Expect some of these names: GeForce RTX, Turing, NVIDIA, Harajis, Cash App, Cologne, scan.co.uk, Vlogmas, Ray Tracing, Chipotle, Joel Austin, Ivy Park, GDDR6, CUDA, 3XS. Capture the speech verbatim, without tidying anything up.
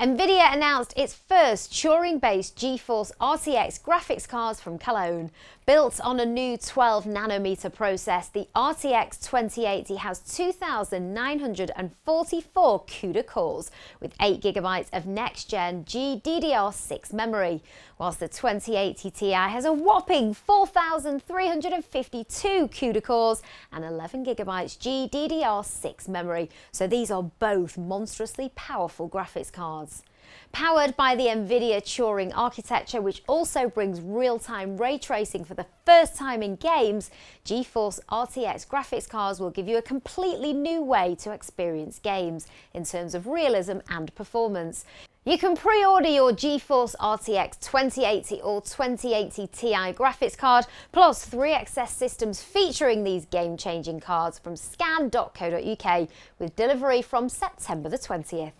NVIDIA announced its first Turing-based GeForce R T X graphics cards from Cologne. Built on a new twelve nanometer process, the R T X twenty eighty has two thousand nine hundred forty-four CUDA cores with eight gigabytes of next-gen G D D R six memory, whilst the twenty eighty T I has a whopping four thousand three hundred fifty-two CUDA cores and eleven gigabytes G D D R six memory. So these are both monstrously powerful graphics cards. Powered by the NVIDIA Turing architecture, which also brings real-time ray tracing for the first time in games, GeForce R T X graphics cards will give you a completely new way to experience games in terms of realism and performance. You can pre-order your GeForce R T X twenty eighty or twenty eighty T I graphics card, plus three X S systems featuring these game-changing cards from scan dot co dot U K with delivery from September the twentieth.